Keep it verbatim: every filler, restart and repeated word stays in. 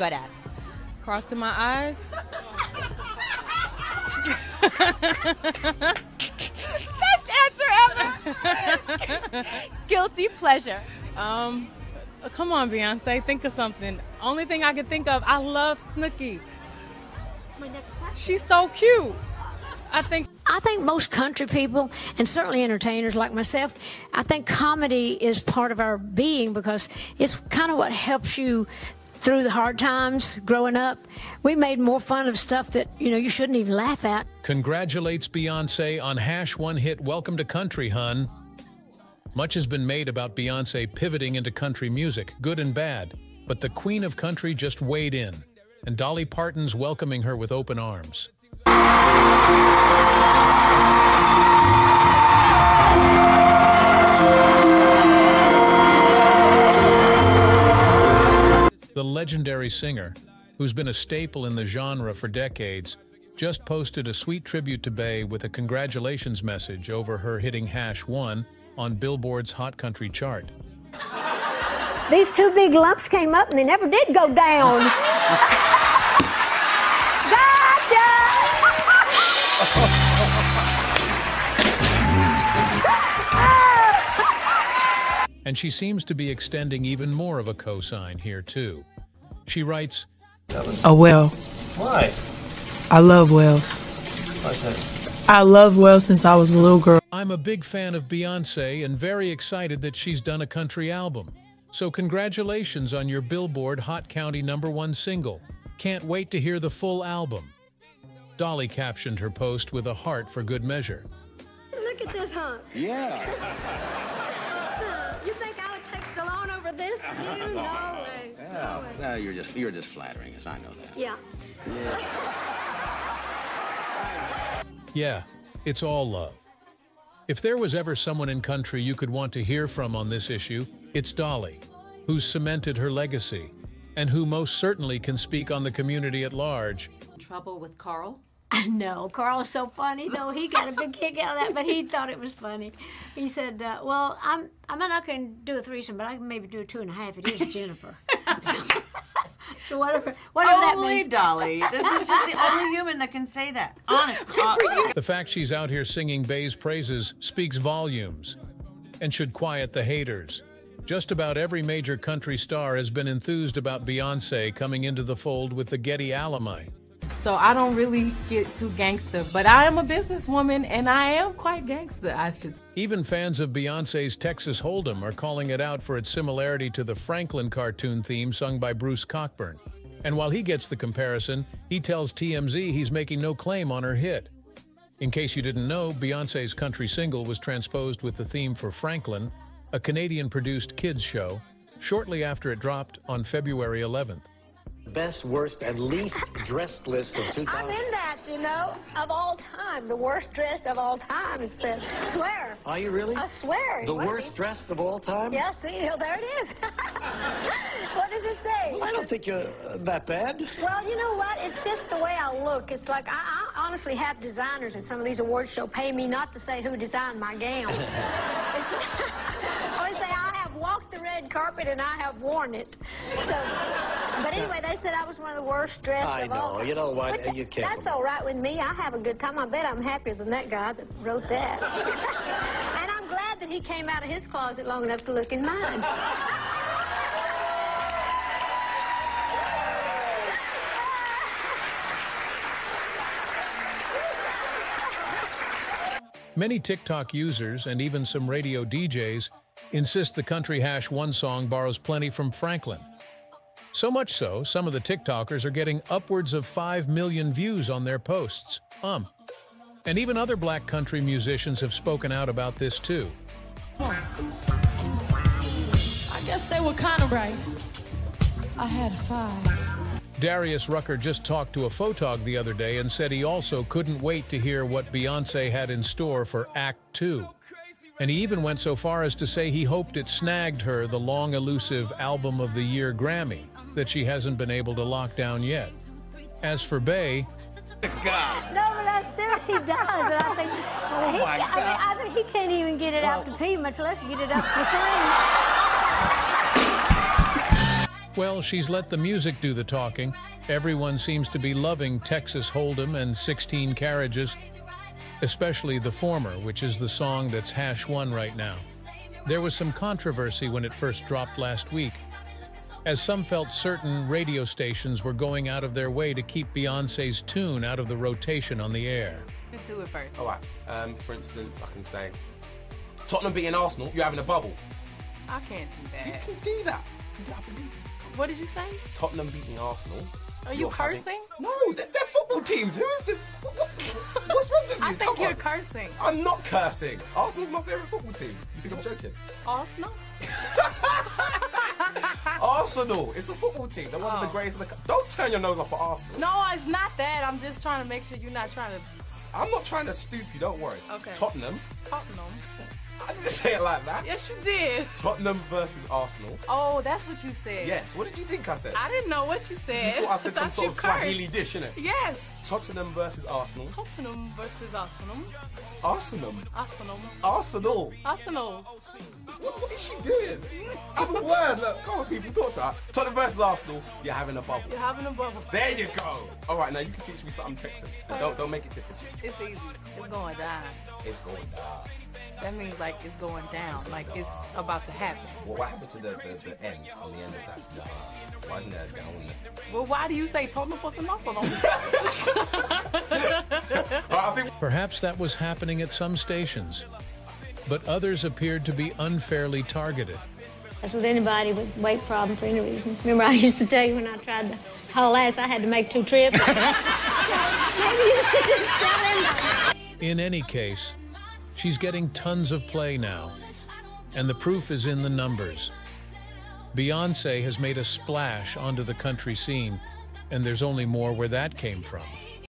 good at? Crossing my eyes. Best answer ever. Guilty pleasure. Um, come on, Beyonce, think of something. Only thing I can think of, I love Snooki. That's my next question. She's so cute. I think. I think most country people, and certainly entertainers like myself, I think comedy is part of our being because it's kind of what helps you through the hard times growing up. We made more fun of stuff that, you know, you shouldn't even laugh at. Congratulates Beyonce on hash one hit Welcome to Country, hun. Much has been made about Beyonce pivoting into country music, good and bad, but the queen of country just weighed in, and Dolly Parton's welcoming her with open arms. The legendary singer, who's been a staple in the genre for decades, just posted a sweet tribute to Bey with a congratulations message over her hitting hash one on Billboard's Hot Country chart. These two big lumps came up and they never did go down. Gotcha! And she seems to be extending even more of a cosign here, too. She writes, "A whale. Why? I love whales. Why's that? I love whales since I was a little girl. I'm a big fan of Beyonce and very excited that she's done a country album. So congratulations on your Billboard Hot County number one single. Can't wait to hear the full album." Dolly captioned her post with a heart for good measure. Look at this hump. Yeah. You think I would text alone over this? You no way. Yeah. No, no, you're just you're just flattering us. I know that. Yeah. Yeah. Yeah. It's all love. If there was ever someone in country you could want to hear from on this issue, it's Dolly, who's cemented her legacy, and who most certainly can speak on the community at large. Trouble with Carl? No, Carl is so funny, though. He got a big kick out of that, but he thought it was funny. He said, uh, well, I'm, I'm not going to do a threesome, but I can maybe do a two and a half. It is Jennifer. so, so whatever, whatever that means. Only Dolly. This is just the only human that can say that. Honestly. The fact she's out here singing Bey's praises speaks volumes and should quiet the haters. Just about every major country star has been enthused about Beyonce coming into the fold with the Getty Alamite. So I don't really get too gangster, but I am a businesswoman and I am quite gangster, I should say. Even fans of Beyonce's Texas Hold'em are calling it out for its similarity to the Franklin cartoon theme sung by Bruce Cockburn. And while he gets the comparison, he tells T M Z he's making no claim on her hit. In case you didn't know, Beyonce's country single was transposed with the theme for Franklin, a Canadian-produced kids show, shortly after it dropped on February eleventh. Best, worst, and least dressed list of two thousand. I'm in that, you know, of all time. The worst dressed of all time, it says. Swear. Are you really? I swear. The worst dressed of all time? Yes, yeah, see, there it is. What does it say? Well, I don't think you're that bad. Well, you know what? It's just the way I look. It's like, I, I honestly have designers at some of these awards shows pay me not to say who designed my gown. I always say, I have walked the red carpet and I have worn it. So... But anyway, they said I was one of the worst dressed I of all. I know. You know what? Which, you can't. That's all right with me. I have a good time. I bet I'm happier than that guy that wrote that. And I'm glad that he came out of his closet long enough to look in mine. Many TikTok users and even some radio D Js insist the country hash one song borrows plenty from Franklin. So much so, some of the TikTokers are getting upwards of five million views on their posts. Um, and even other black country musicians have spoken out about this too. I guess they were kind of right. I had five. Darius Rucker just talked to a photog the other day and said he also couldn't wait to hear what Beyonce had in store for Act two. And he even went so far as to say he hoped it snagged her the long elusive Album of the Year Grammy that she hasn't been able to lock down yet. As for Bey, God. No, but I'm serious, he does. But I think, well, he, oh my God. I mean, I mean, he can't even get it well, out to pee, much less get it out to sing. Well, she's let the music do the talking. Everyone seems to be loving Texas Hold'em and sixteen carriages, especially the former, which is the song that's hash one right now. There was some controversy when it first dropped last week, as some felt certain radio stations were going out of their way to keep Beyoncé's tune out of the rotation on the air. You do it both. All right. Um, for instance, I can say, Tottenham beating Arsenal, you're having a bubble. I can't do that. You can do that. I believe. What did you say? Tottenham beating Arsenal. Are you cursing? Having... No, they're, they're football teams. Who is this? What, what's wrong with you? I think Come you're on. cursing. I'm not cursing. Arsenal's my favourite football team. You think I'm joking? Arsenal? Arsenal. It's a football team. They're one oh. of the greatest. Of the... Don't turn your nose up at Arsenal. No, it's not that. I'm just trying to make sure you're not trying to... I'm not trying to stoop you. Don't worry. Okay. Tottenham. Tottenham. I didn't say it like that. Yes, you did. Tottenham versus Arsenal. Oh, that's what you said. Yes. What did you think I said? I didn't know what you said. You thought I said I some sort of Swahili dish, innit? Yes. Tottenham versus Arsenal. Tottenham versus Arsenal. Arsenal. Arsenal. Arsenal. Arsenal. What, what is she doing? Have a word. Look, come on, people, talk to her. Tottenham versus Arsenal. You're having a bubble. You're having a bubble. There you go. All right, now you can teach me something Texan. Don't don't make it difficult. It's easy. It's going down. It's going down. That means like it's going down, it's going like down. It's about to happen. Well, what happened to the, the, the end, on the end of that? Nah. Why isn't that down there? Well, why do you say Tottenham versus Arsenal? Perhaps that was happening at some stations, but others appeared to be unfairly targeted. As with anybody with weight problem for any reason. Remember, I used to tell you when I tried to haul ass, I had to make two trips. Maybe you should just tell him. In any case, she's getting tons of play now, and the proof is in the numbers. Beyoncé has made a splash onto the country scene, and there's only more where that came from.